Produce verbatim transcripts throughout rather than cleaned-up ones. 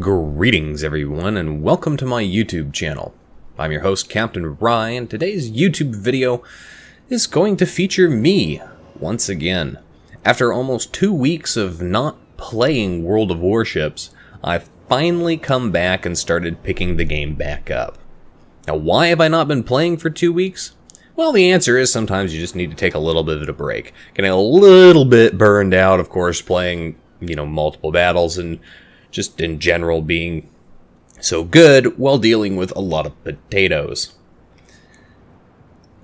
Greetings everyone and welcome to my YouTube channel. I'm your host Captain Rye and today's YouTube video is going to feature me once again. After almost two weeks of not playing World of Warships, I've finally come back and started picking the game back up. Now why have I not been playing for two weeks? Well, the answer is sometimes you just need to take a little bit of a break. Getting a little bit burned out, of course, playing, you know, multiple battles and just in general being so good while dealing with a lot of potatoes.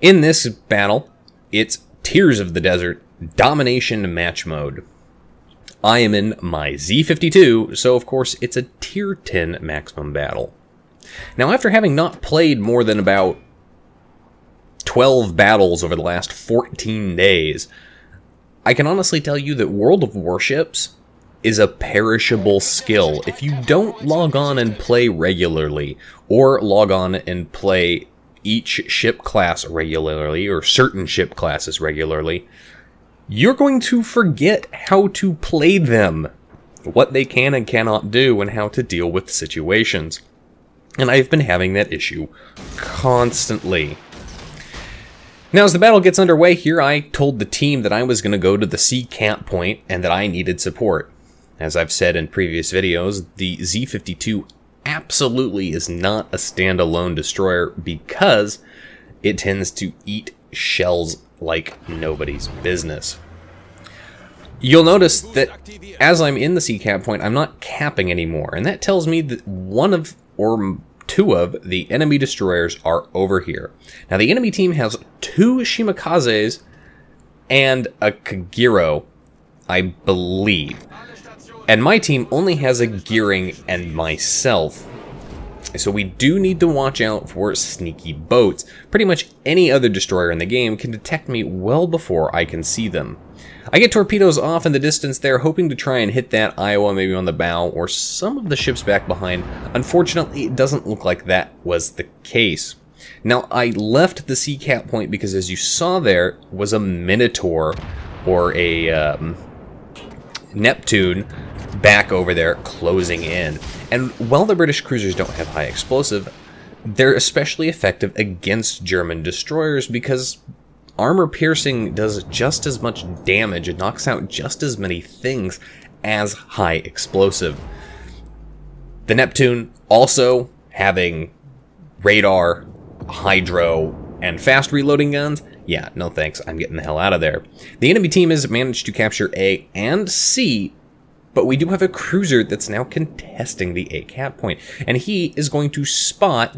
In this battle, it's Tears of the Desert Domination Match Mode. I am in my Z fifty-two, so of course it's a tier ten maximum battle. Now after having not played more than about twelve battles over the last fourteen days, I can honestly tell you that World of Warships is a perishable skill if you don't log on and play regularly, or log on and play each ship class regularly, or certain ship classes regularly. You're going to forget how to play them, what they can and cannot do, and how to deal with situations. And I've been having that issue constantly. Now, as the battle gets underway here, I told the team that I was going to go to the sea camp point and that I needed support. As I've said in previous videos, the Z fifty-two absolutely is not a standalone destroyer because it tends to eat shells like nobody's business. You'll notice that as I'm in the sea cap point, I'm not capping anymore, and that tells me that one of, or two of, the enemy destroyers are over here. Now, the enemy team has two Shimakazes and a Kagero, I believe. And my team only has a Gearing and myself. So we do need to watch out for sneaky boats. Pretty much any other destroyer in the game can detect me well before I can see them. I get torpedoes off in the distance there, hoping to try and hit that Iowa maybe on the bow or some of the ships back behind. Unfortunately, it doesn't look like that was the case. Now, I left the sea cap point because, as you saw there, was a Minotaur or a um, Neptune back over there closing in. And while the British cruisers don't have high explosive, they're especially effective against German destroyers because armor piercing does just as much damage and knocks out just as many things as high explosive. The Neptune also having radar, hydro, and fast reloading guns. Yeah, no thanks, I'm getting the hell out of there. The enemy team has managed to capture A and C, but we do have a cruiser that's now contesting the A cap point, and he is going to spot,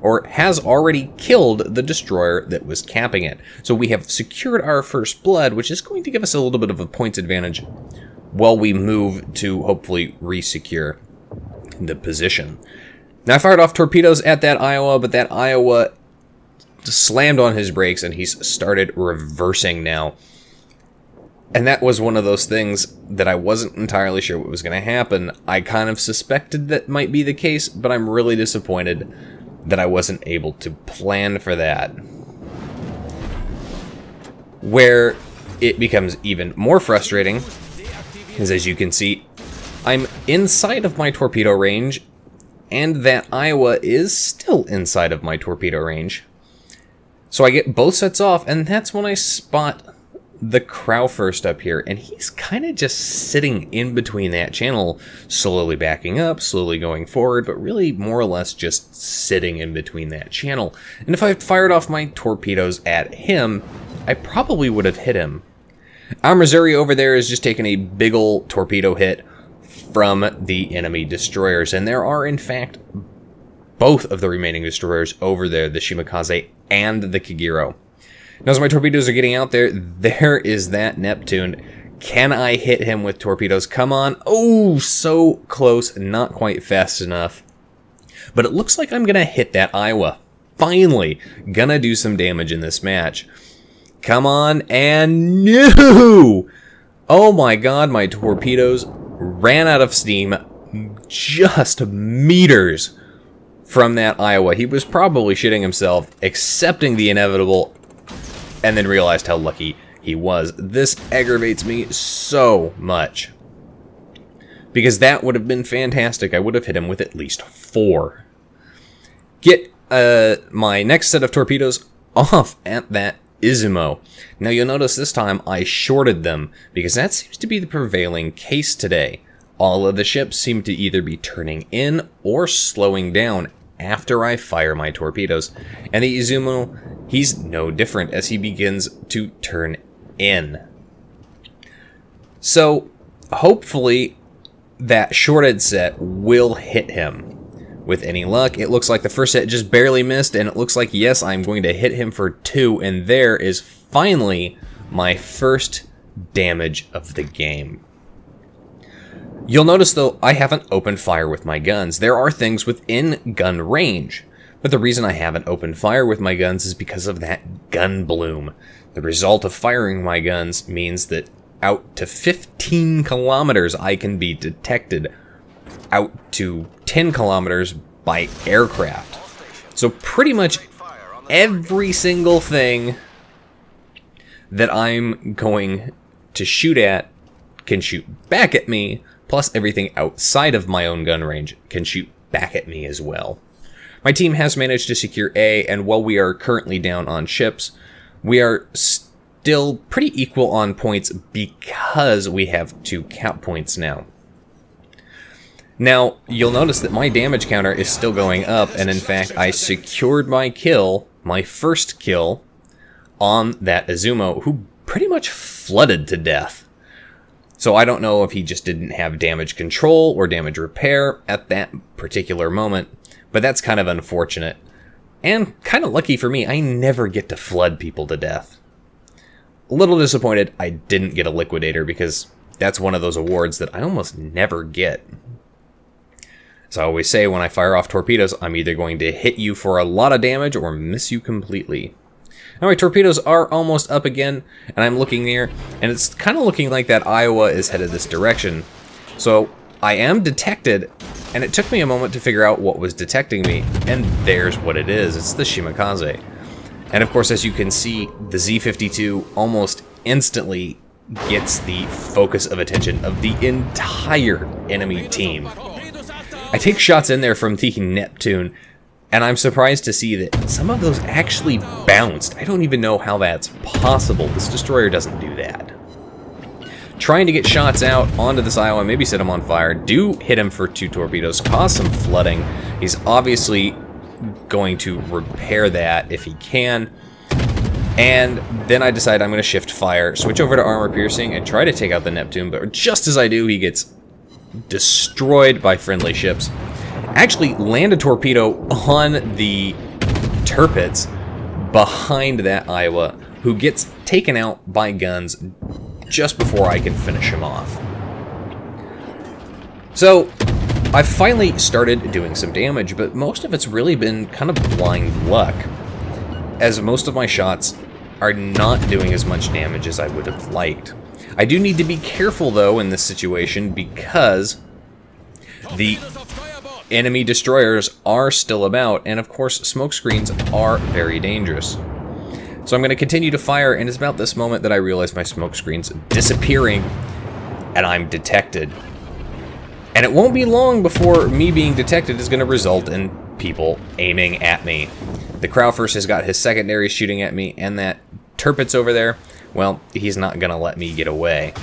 or has already killed, the destroyer that was capping it. So we have secured our first blood, which is going to give us a little bit of a points advantage while we move to hopefully re-secure the position. Now, I fired off torpedoes at that Iowa, but that Iowa slammed on his brakes and he's started reversing now. And that was one of those things that I wasn't entirely sure what was going to happen. I kind of suspected that might be the case, but I'm really disappointed that I wasn't able to plan for that. Where it becomes even more frustrating is, as you can see, I'm inside of my torpedo range, and that Iowa is still inside of my torpedo range. So I get both sets off, and that's when I spot the Kurfürst up here, and he's kind of just sitting in between that channel, slowly backing up, slowly going forward, but really more or less just sitting in between that channel. And if I had fired off my torpedoes at him, I probably would have hit him. Our Missouri over there is just taking a big ol' torpedo hit from the enemy destroyers, and there are, in fact, both of the remaining destroyers over there, the Shimakaze and the Kagero. Now, as my torpedoes are getting out there, there is that Neptune. Can I hit him with torpedoes? Come on. Oh, so close. Not quite fast enough. But it looks like I'm going to hit that Iowa. Finally, going to do some damage in this match. Come on, and no! Oh my god, my torpedoes ran out of steam just meters from that Iowa. He was probably shitting himself, accepting the inevitable, and then realized how lucky he was. This aggravates me so much. because that would have been fantastic. I would have hit him with at least four. Get uh, my next set of torpedoes off at that Izumo. Now you'll notice this time I shorted them, because that seems to be the prevailing case today. All of the ships seem to either be turning in or slowing down after I fire my torpedoes. And the Izumo, he's no different as he begins to turn in. So hopefully that shorted set will hit him. With any luck, it looks like the first set just barely missed, and it looks like, yes, I'm going to hit him for two, and there is finally my first damage of the game. You'll notice, though, I haven't opened fire with my guns. There are things within gun range, but the reason I haven't opened fire with my guns is because of that gun bloom. The result of firing my guns means that out to fifteen kilometers I can be detected, out to ten kilometers by aircraft. So pretty much every single thing that I'm going to shoot at can shoot back at me, plus everything outside of my own gun range can shoot back at me as well. My team has managed to secure A, and while we are currently down on ships, we are still pretty equal on points because we have two cap points now. Now, you'll notice that my damage counter is still going up, and in fact, I secured my kill, my first kill, on that Izumo, who pretty much flooded to death. So I don't know if he just didn't have damage control or damage repair at that particular moment, but that's kind of unfortunate. And kind of lucky for me, I never get to flood people to death. A little disappointed I didn't get a liquidator, because that's one of those awards that I almost never get. As I always say, when I fire off torpedoes, I'm either going to hit you for a lot of damage or miss you completely. Now my torpedoes are almost up again, and I'm looking there, and it's kind of looking like that Iowa is headed this direction. So I am detected, and it took me a moment to figure out what was detecting me, and there's what it is. It's the Shimakaze. And of course, as you can see, the Z fifty-two almost instantly gets the focus of attention of the entire enemy team. I take shots in there from the Neptune, and I'm surprised to see that some of those actually bounced. I don't even know how that's possible. This destroyer doesn't do that. Trying to get shots out onto this Iowa, maybe set him on fire, do hit him for two torpedoes, cause some flooding. He's obviously going to repair that if he can. And then I decide I'm going to shift fire, switch over to armor piercing, and try to take out the Neptune, but just as I do, he gets destroyed by friendly ships. Actually land a torpedo on the Tirpitz behind that Iowa, who gets taken out by guns just before I can finish him off. So I finally started doing some damage, but most of it's really been kind of blind luck, as most of my shots are not doing as much damage as I would have liked. I do need to be careful, though, in this situation, because the enemy destroyers are still about, and of course smoke screens are very dangerous. So I'm going to continue to fire, and it's about this moment that I realize my smoke screen's disappearing, and I'm detected. And it won't be long before me being detected is going to result in people aiming at me. The Kurfürst has got his secondary shooting at me, and that Tirpitz over there, well, he's not going to let me get away.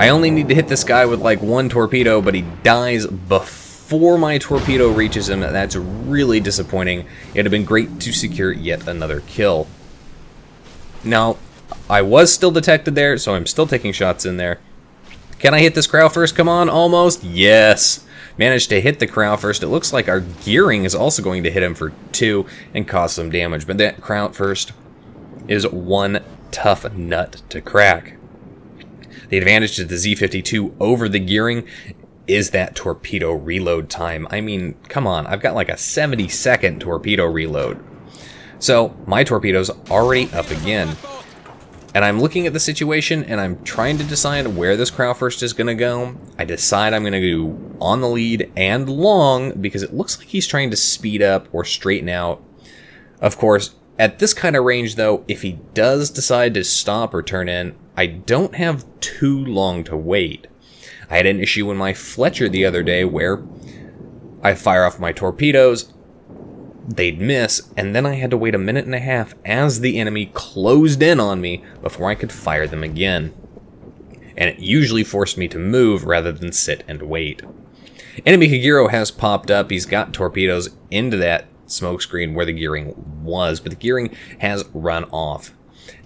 I only need to hit this guy with like one torpedo, but he dies before my torpedo reaches him. That's really disappointing. It'd have been great to secure yet another kill. Now, I was still detected there, so I'm still taking shots in there. Can I hit this Kurfürst? Come on, almost. Yes. Managed to hit the Kurfürst. It looks like our Gearing is also going to hit him for two and cause some damage, but that Kurfürst is one tough nut to crack. The advantage to the Z fifty-two over the Gearing is that torpedo reload time. I mean, come on, I've got like a seventy second torpedo reload. So my torpedo's already up again. And I'm looking at the situation, and I'm trying to decide where this Kurfürst is going to go. I decide I'm going to do on the lead and long, because it looks like he's trying to speed up or straighten out. Of course, at this kind of range, though, if he does decide to stop or turn in, I don't have too long to wait. I had an issue in my Fletcher the other day where I fire off my torpedoes, they'd miss, and then I had to wait a minute and a half as the enemy closed in on me before I could fire them again. And it usually forced me to move rather than sit and wait. Enemy Kagero has popped up. He's got torpedoes into that smoke screen where the gearing was, but the gearing has run off.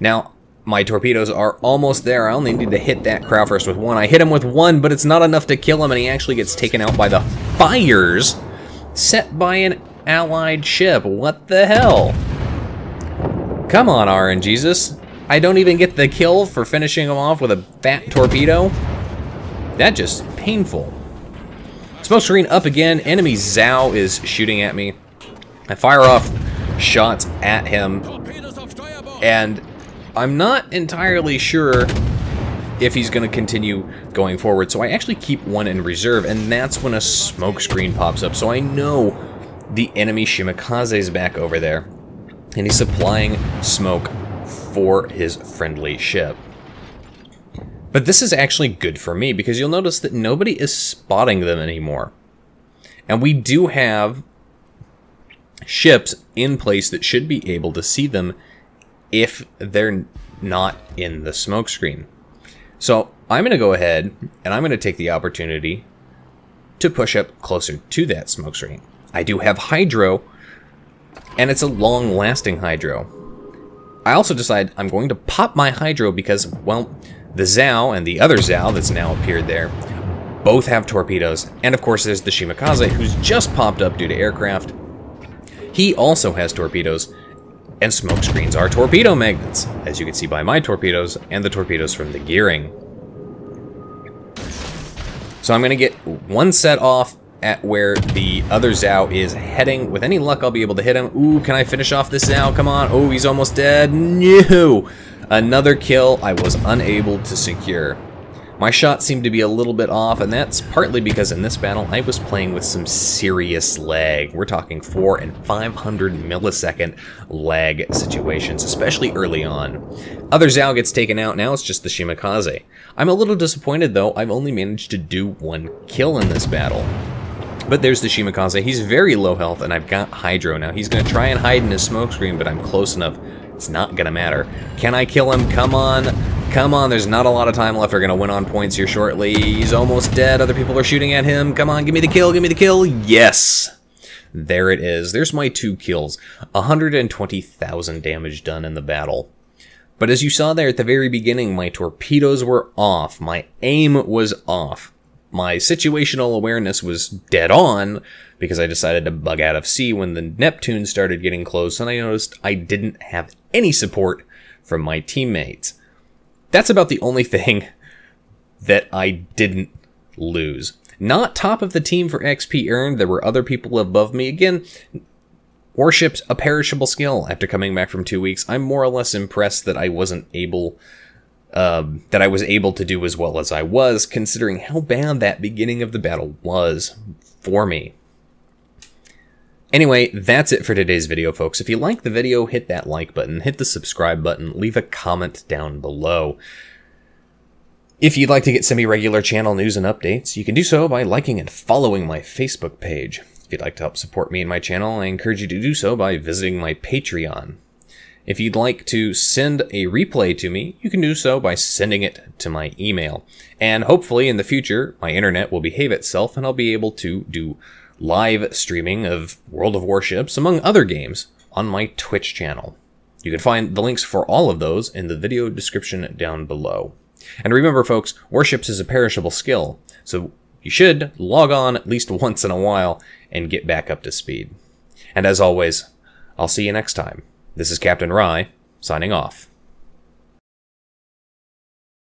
Now, my torpedoes are almost there. I only need to hit that Kurfürst with one. I hit him with one, but it's not enough to kill him, and he actually gets taken out by the fires set by an allied ship. What the hell? Come on, RNGesus. I don't even get the kill for finishing him off with a fat torpedo. That just painful. Smoke screen up again. Enemy Zao is shooting at me. I fire off shots at him, and I'm not entirely sure if he's going to continue going forward, so I actually keep one in reserve, and that's when a smoke screen pops up, so I know the enemy Shimakaze's back over there, and he's supplying smoke for his friendly ship. But this is actually good for me, because you'll notice that nobody is spotting them anymore, and we do have ships in place that should be able to see them if they're not in the smoke screen. So I'm going to go ahead and I'm going to take the opportunity to push up closer to that smoke screen. I do have hydro, and it's a long lasting hydro. I also decide I'm going to pop my hydro because, well, the Zao and the other Zao that's now appeared there both have torpedoes. And of course there's the Shimakaze, who's just popped up due to aircraft. He also has torpedoes, and smoke screens are torpedo magnets, as you can see by my torpedoes and the torpedoes from the gearing. So I'm going to get one set off at where the other Zao is heading. With any luck, I'll be able to hit him. Ooh, can I finish off this Zao? Come on. Oh, he's almost dead. No! Another kill I was unable to secure. My shot seemed to be a little bit off, and that's partly because in this battle I was playing with some serious lag. We're talking four and five hundred millisecond lag situations, especially early on. Other Zao gets taken out, now it's just the Shimakaze. I'm a little disappointed though, I've only managed to do one kill in this battle. But there's the Shimakaze, he's very low health, and I've got hydro now. He's going to try and hide in his smoke screen, but I'm close enough, it's not going to matter. Can I kill him? Come on! Come on, there's not a lot of time left. We're going to win on points here shortly. He's almost dead. Other people are shooting at him. Come on, give me the kill, give me the kill. Yes! There it is. There's my two kills. one hundred twenty thousand damage done in the battle. But as you saw there at the very beginning, my torpedoes were off. My aim was off. My situational awareness was dead on because I decided to bug out of sea when the Neptune started getting close, and I noticed I didn't have any support from my teammates. That's about the only thing that I didn't lose. Not top of the team for X P earned. There were other people above me. Again, Warships, a perishable skill. After coming back from two weeks, I'm more or less impressed that I wasn't able, uh, that I was able to do as well as I was, considering how bad that beginning of the battle was for me. Anyway, that's it for today's video, folks. If you like the video, hit that like button, hit the subscribe button, leave a comment down below. If you'd like to get semi-regular channel news and updates, you can do so by liking and following my Facebook page. If you'd like to help support me and my channel, I encourage you to do so by visiting my Patreon. If you'd like to send a replay to me, you can do so by sending it to my email. And hopefully in the future, my internet will behave itself and I'll be able to do live streaming of World of Warships, among other games, on my Twitch channel. You can find the links for all of those in the video description down below. And remember folks, Warships is a perishable skill, so you should log on at least once in a while and get back up to speed. And as always, I'll see you next time. This is Captain Rye, signing off.